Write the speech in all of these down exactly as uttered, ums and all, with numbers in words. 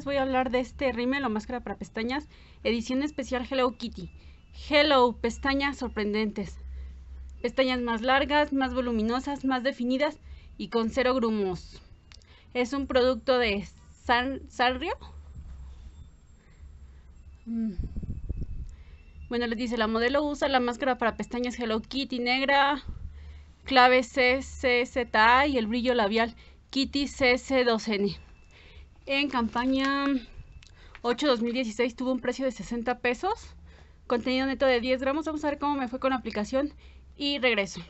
les voy a hablar de este rímel o máscara para pestañas, edición especial Hello Kitty. Hello, pestañas sorprendentes. Pestañas más largas, más voluminosas, más definidas y con cero grumos. Es un producto de San, Sanrio. Bueno, les dice, la modelo usa la máscara para pestañas Hello Kitty negra, clave C C Z A y el brillo labial Kitty C C dos N. En campaña ocho dos mil dieciséis tuvo un precio de sesenta pesos. Contenido neto de diez gramos. Vamos a ver cómo me fue con la aplicación y regreso.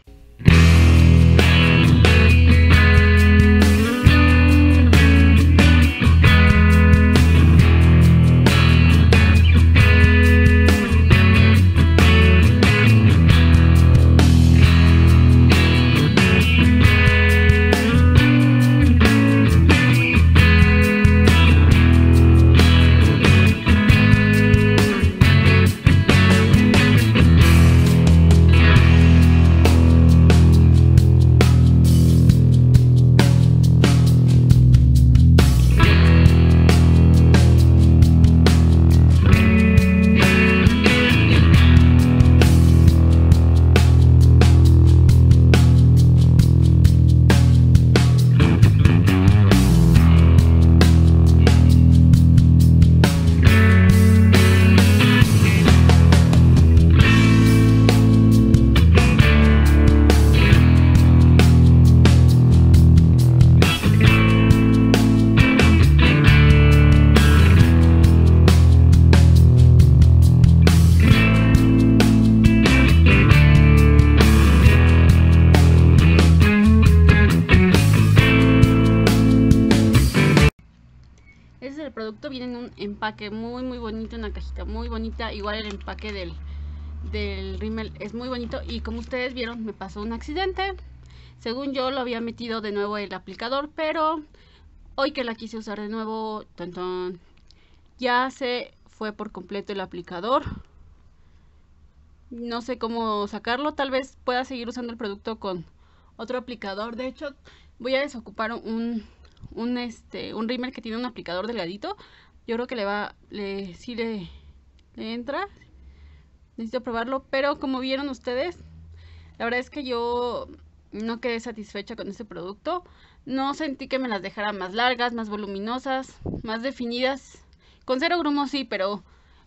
El producto viene en un empaque muy muy bonito, una cajita muy bonita. Igual el empaque del, del rímel es muy bonito. Y como ustedes vieron, me pasó un accidente. Según yo lo había metido de nuevo el aplicador, pero hoy que la quise usar de nuevo, ton, ton, ya se fue por completo el aplicador. No sé cómo sacarlo. Tal vez pueda seguir usando el producto con otro aplicador. De hecho, voy a desocupar un un este un rímel que tiene un aplicador delgadito. Yo creo que le va le sí le, le entra. Necesito probarlo, pero como vieron ustedes, la verdad es que yo no quedé satisfecha con este producto. No sentí que me las dejara más largas, más voluminosas, más definidas. Con cero grumos sí, pero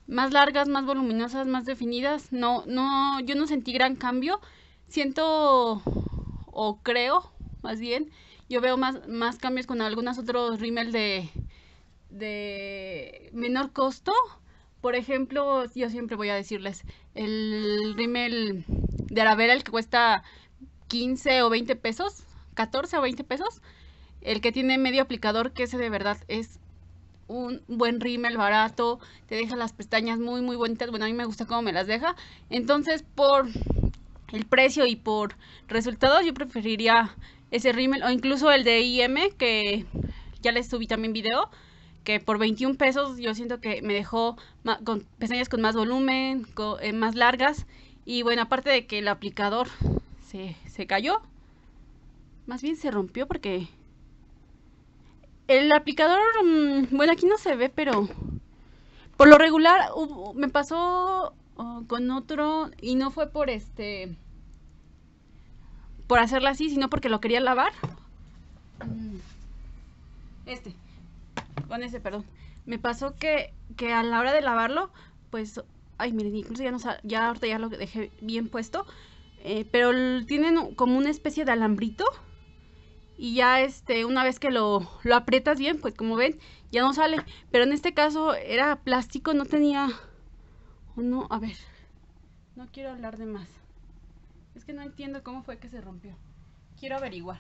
más largas, más voluminosas, más definidas. No, no, yo no sentí gran cambio. Siento, o creo, más bien, yo veo más, más cambios con algunos otros rímel de, de menor costo. Por ejemplo, yo siempre voy a decirles, el rímel de Arabela, el que cuesta quince o veinte pesos, catorce o veinte pesos. El que tiene medio aplicador, que ese de verdad es un buen rímel barato. Te deja las pestañas muy muy bonitas. Bueno, a mí me gusta cómo me las deja. Entonces, por el precio y por resultados, yo preferiría ese rímel, o incluso el de I M, que ya les subí también video, que por veintiún pesos yo siento que me dejó con pestañas con más volumen, con, eh, más largas. Y bueno, aparte de que el aplicador se, se cayó, más bien se rompió, porque el aplicador, mmm, bueno, aquí no se ve, pero por lo regular uh, me pasó uh, con otro, y no fue por este... por hacerla así, sino porque lo quería lavar. Este, con ese, perdón. Me pasó que, que a la hora de lavarlo, pues, ay, miren, incluso ya, no, ya ahorita ya lo dejé bien puesto. Eh, pero tienen como una especie de alambrito. Y ya, este, una vez que lo, lo aprietas bien, pues como ven, ya no sale. Pero en este caso era plástico, no tenía... Oh, no, a ver, no quiero hablar de más. Es que no entiendo cómo fue que se rompió. Quiero averiguar.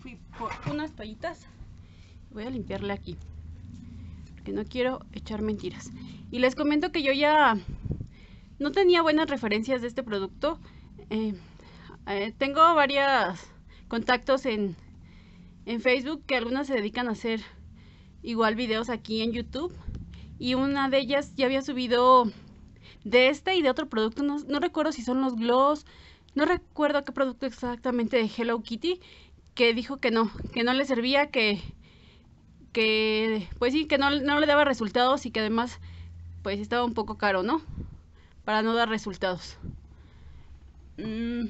Fui por unas toallitas. Voy a limpiarle aquí, porque no quiero echar mentiras. Y les comento que yo ya no tenía buenas referencias de este producto. Eh, eh, tengo varios contactos en, en Facebook, que algunas se dedican a hacer igual videos aquí en YouTube. Y una de ellas ya había subido de este y de otro producto, no, no recuerdo si son los gloss, No recuerdo qué producto exactamente de Hello Kitty, que dijo que no, que no le servía, que, que pues sí, que no, no le daba resultados y que además pues estaba un poco caro, ¿no? Para no dar resultados. Mm.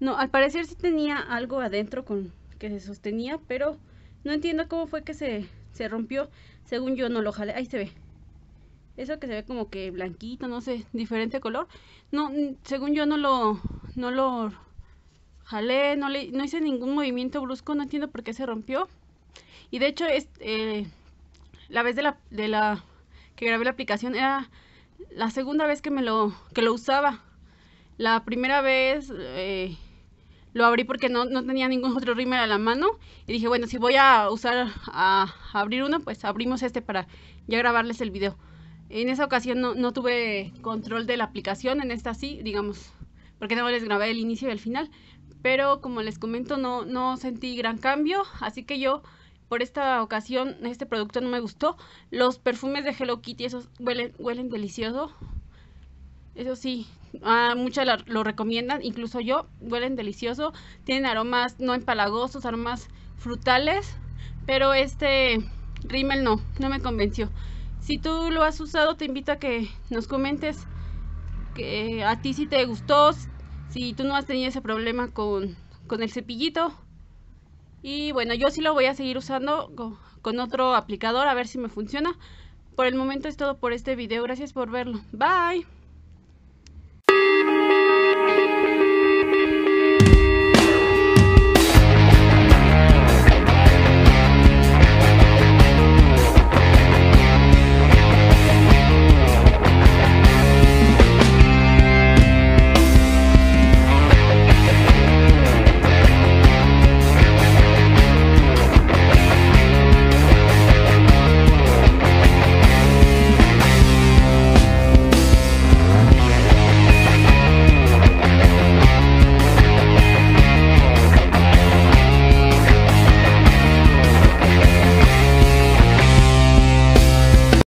No, al parecer sí tenía algo adentro con que se sostenía, pero no entiendo cómo fue que se, se rompió. Según yo no lo jalé. Ahí se ve. Eso que se ve como que blanquito, no sé, diferente color. No, según yo no lo, no lo jalé, no, le, no hice ningún movimiento brusco. No entiendo por qué se rompió. Y de hecho, este, eh, la vez de la, de la que grabé la aplicación era la segunda vez que me lo, que lo usaba. La primera vez... Eh, Lo abrí porque no, no tenía ningún otro rímel a la mano. Y dije, bueno, si voy a usar, a abrir uno, pues abrimos este para ya grabarles el video. En esa ocasión no, no tuve control de la aplicación, en esta sí, digamos, porque no les grabé el inicio y el final. Pero como les comento, no, no sentí gran cambio. Así que yo, por esta ocasión, este producto no me gustó. Los perfumes de Hello Kitty, esos huelen, huelen delicioso. Eso sí, ah, muchas la, lo recomiendan, incluso yo, huelen delicioso, tienen aromas no empalagosos, aromas frutales, pero este rímel no, no me convenció. Si tú lo has usado, te invito a que nos comentes que a ti si te gustó, si tú no has tenido ese problema con, con el cepillito. Y bueno, yo sí lo voy a seguir usando con, con otro aplicador, a ver si me funciona. Por el momento es todo por este video, gracias por verlo, bye.